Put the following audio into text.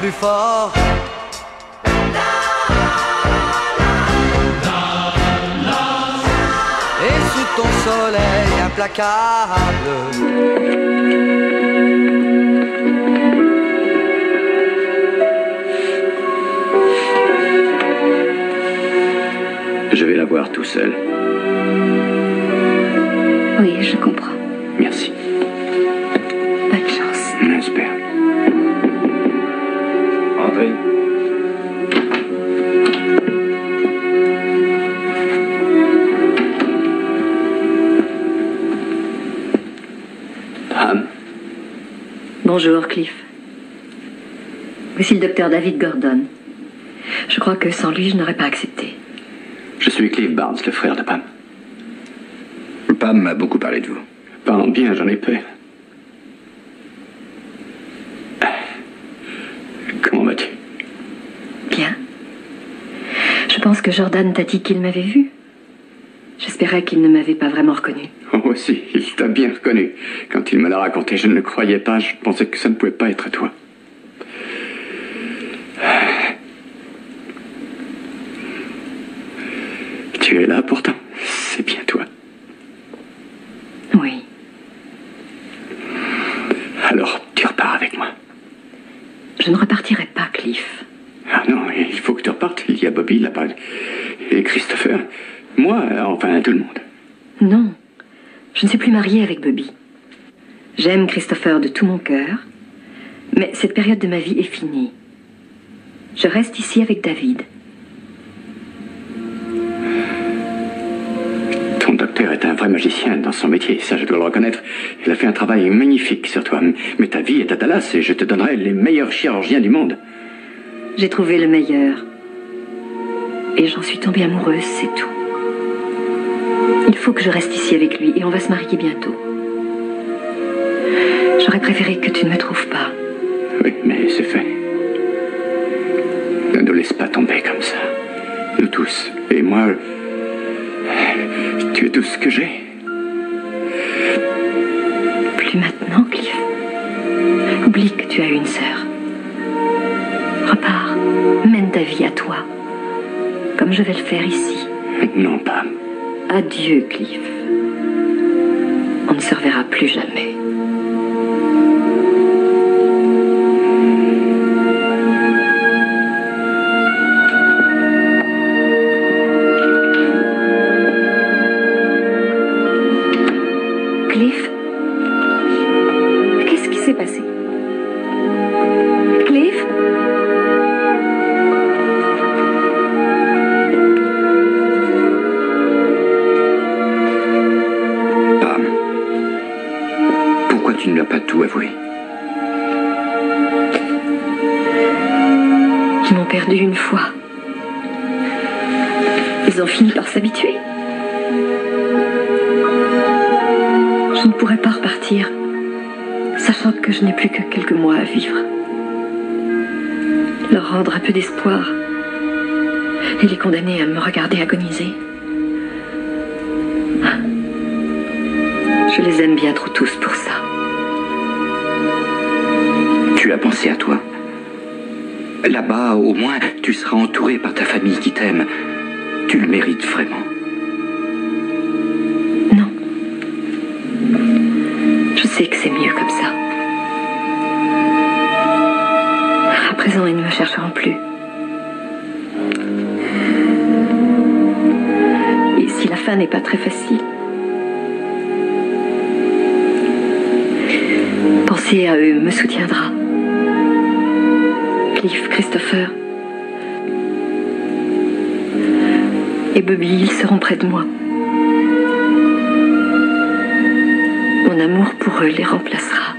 plus fort. Et sous ton soleil implacable. Je vais la voir tout seul. Oui, je comprends. Merci. Bonne chance. J'espère. André. Pam. Bonjour, Cliff. Voici le docteur David Gordon. Je crois que sans lui, je n'aurais pas accepté. Je suis Cliff Barnes, le frère de Pam. Pam m'a beaucoup parlé de vous. Parlons bien, j'en ai peur. Comment vas-tu? Bien. Je pense que Jordan t'a dit qu'il m'avait vu. J'espérais qu'il ne m'avait pas vraiment reconnu. Oh si, il t'a bien reconnu. Quand il me l'a raconté, je ne le croyais pas. Je pensais que ça ne pouvait pas être à toi. Tu es là pourtant, c'est bien toi. Oui. Alors, tu repars avec moi. Je ne repartirai pas, Cliff. Ah non, il faut que tu repartes. Il y a Bobby, la Pâle, et Christopher. Moi, enfin, tout le monde. Non, je ne suis plus mariée avec Bobby. J'aime Christopher de tout mon cœur, mais cette période de ma vie est finie. Je reste ici avec David. Père est un vrai magicien dans son métier, ça je dois le reconnaître. Il a fait un travail magnifique sur toi. Mais ta vie est à Dallas et je te donnerai les meilleurs chirurgiens du monde. J'ai trouvé le meilleur. Et j'en suis tombée amoureuse, c'est tout. Il faut que je reste ici avec lui et on va se marier bientôt. J'aurais préféré que tu ne me trouves pas. Oui, mais c'est fait. Ne nous laisse pas tomber comme ça. Nous tous. Et moi... Tu es tout ce que j'ai. Plus maintenant, Cliff. Oublie que tu as une sœur. Repars, mène ta vie à toi, comme je vais le faire ici. Non, Pam. Adieu, Cliff. On ne se reverra plus jamais. Ils ont fini par s'habituer. Je ne pourrais pas repartir, sachant que je n'ai plus que quelques mois à vivre. Leur rendre un peu d'espoir et les condamner à me regarder agoniser. Je les aime bien trop tous pour ça. Tu as pensé à toi? Là-bas, au moins, tu seras entouré par ta famille qui t'aime. Tu le mérites vraiment. Non. Je sais que c'est mieux comme ça. À présent, ils ne me chercheront plus. Et si la fin n'est pas très facile, penser à eux me soutiendra. Cliff, Christopher... et Bobby, ils seront près de moi. Mon amour pour eux les remplacera.